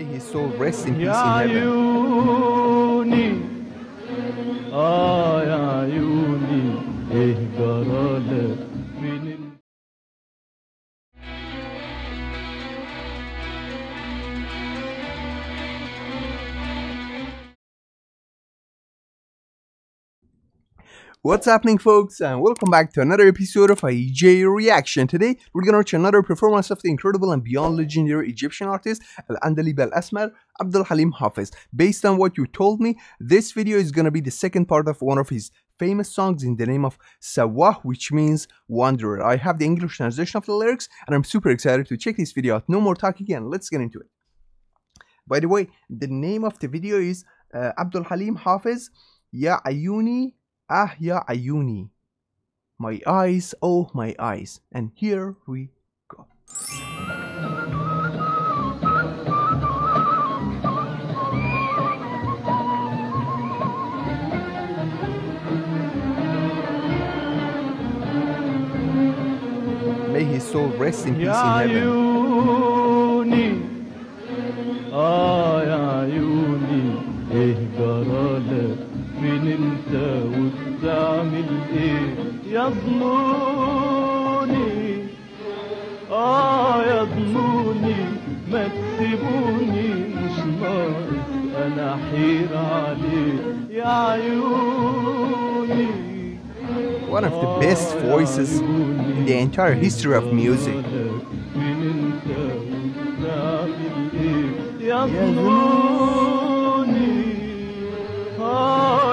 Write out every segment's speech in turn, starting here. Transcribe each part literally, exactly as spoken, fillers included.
May his soul rest in peace in heaven. What's happening, folks, and welcome back to another episode of IJay Reaction. Today we're gonna watch another performance of the incredible and beyond legendary Egyptian artist Al-Andalib Al-Asmar Abdel Halim Hafez. Based on what you told me, this video is gonna be the second part of one of his famous songs in the name of Sawah, which means wanderer. I have the English translation of the lyrics and I'm super excited to check this video out. No more talking and let's get into it. By the way, the name of the video is uh, Abdel Halim Hafez Ya Ayouni. Ah, ya Ayouni, my eyes, oh my eyes, and here we go. May his soul rest in peace in heaven. من انت وبتعمل ايه يا ظنوني اه يا ظنوني ما تسيبوني مش ناقص انا حير عليك يا عيوني. One of the best voices in the entire history of music. من انت وبتعمل ايه يا ظنوني اه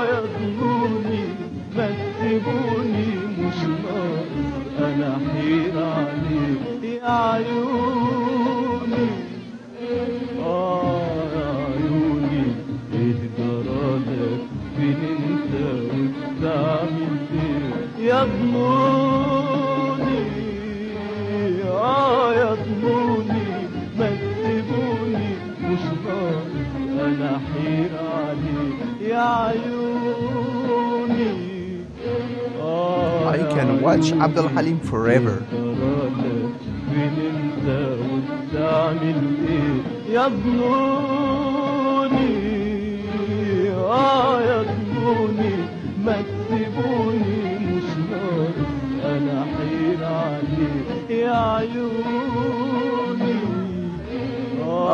I can watch Abdel Halim forever.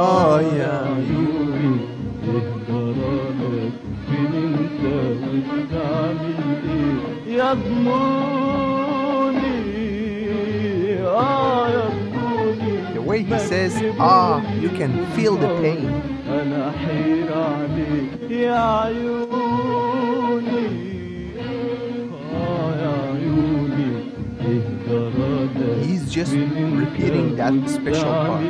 Oh yeah, the way he says, ah, you can feel the pain. He's just repeating that special part.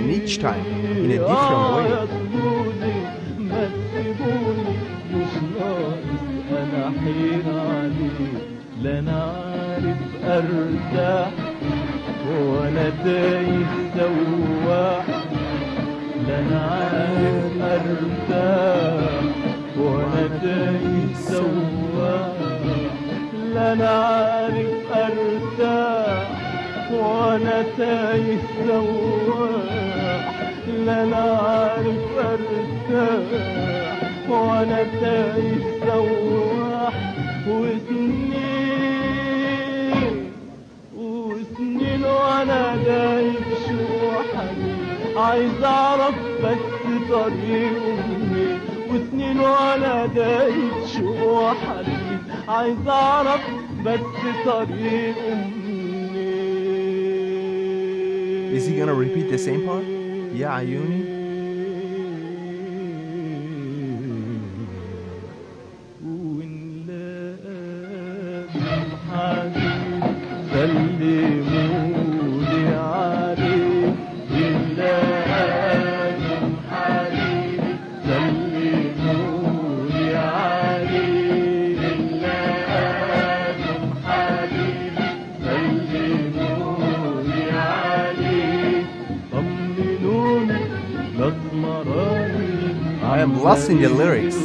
And each time, in a different way. عايز اعرف بس طريق امي واتنين وانا دايب شو حالي عايز اعرف بس طريق امي. Is he gonna repeat the same part? Yeah, Ayouni. I am lost in the lyrics.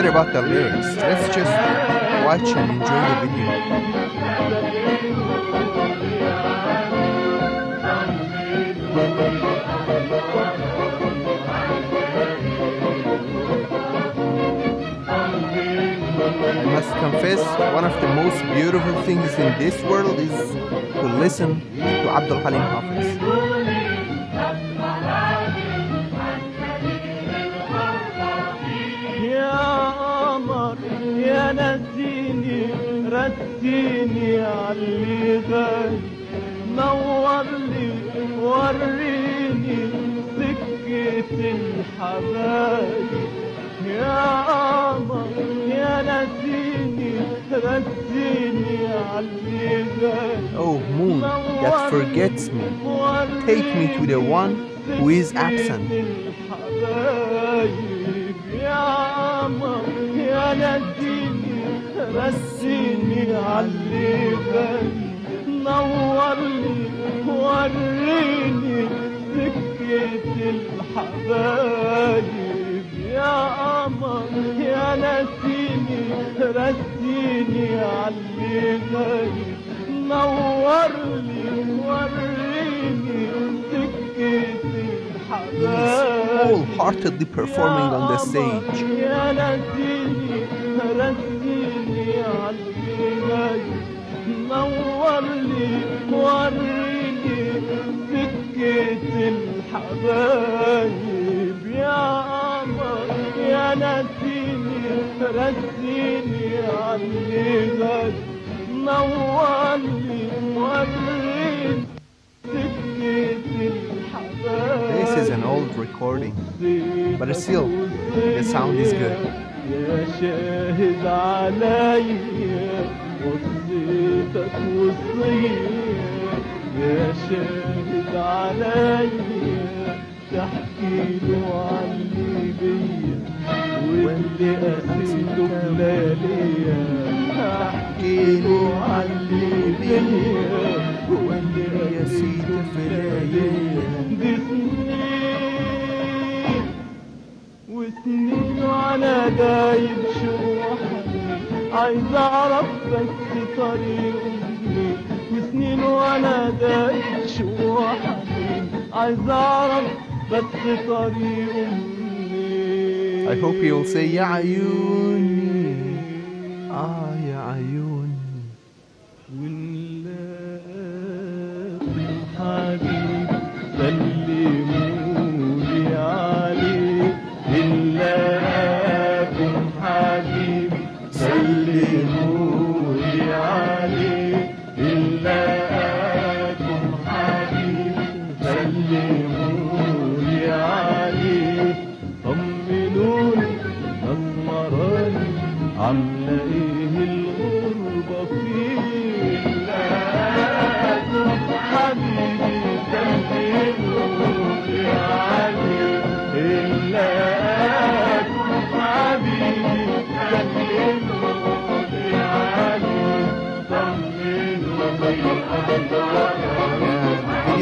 forget about the lyrics. Let's just watch and enjoy the video. I must confess, one of the most beautiful things in this world is to listen to Abdel Halim Hafez. رديني عاللي غالي نور لي وريني سكة الحبايب يا قمر يا نسيني رديني عاللي غالي. Oh moon that forgets me, take me to the one who is absent. رسيني عاللي غالي نور لي وريني سكة الحبايب يا قمر يا نسيني رسيني عاللي غالي نور لي وريني سكة الحبايب. Wholeheartedly performing on the stage. يا نسيني رسيني This is an old recording, but still, the sound is good. يا شاهد عليا وصيتك وصية يا شاهد عليا تحكي له عن اللي بيا واللي قاسيته بلاليا تحكي له عن اللي بيا واللي قاسيته بلاليا دي سنين وسنين أنا دايب شوحني عايز أعرف بس طريق أمي وسنين وأنا دايب شوحني عايز أعرف بس طريق أمي. I hope you'll say يا عيوني آه يا عيوني ونلاقي حبيب سلمولي عليه إلا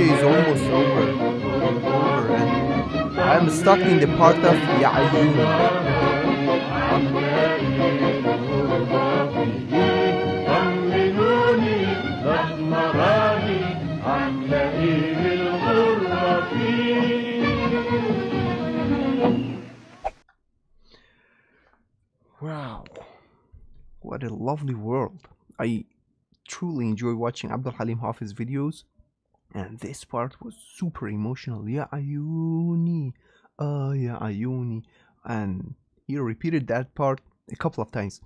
is almost over, over and I'm stuck in the part of Ya Ayouni. Wow, what a lovely world. I truly enjoy watching Abdel Halim Hafez videos. And this part was super emotional. Ya Ayouni, ah Ya Ayouni, and he repeated that part a couple of times.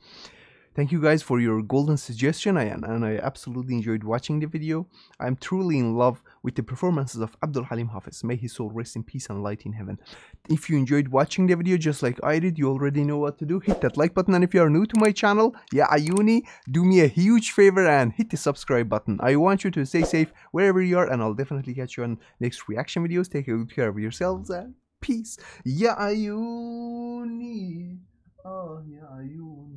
Thank you guys for your golden suggestion, I, and I absolutely enjoyed watching the video. I'm truly in love with the performances of Abdel Halim Hafez. May his soul rest in peace and light in heaven. If you enjoyed watching the video just like I did, you already know what to do. Hit that like button, and if you are new to my channel, Ya Ayouni, do me a huge favor and hit the subscribe button. I want you to stay safe wherever you are, and I'll definitely catch you on next reaction videos. Take good care of yourselves and peace. Ya Ayouni, oh Ya Ayouni.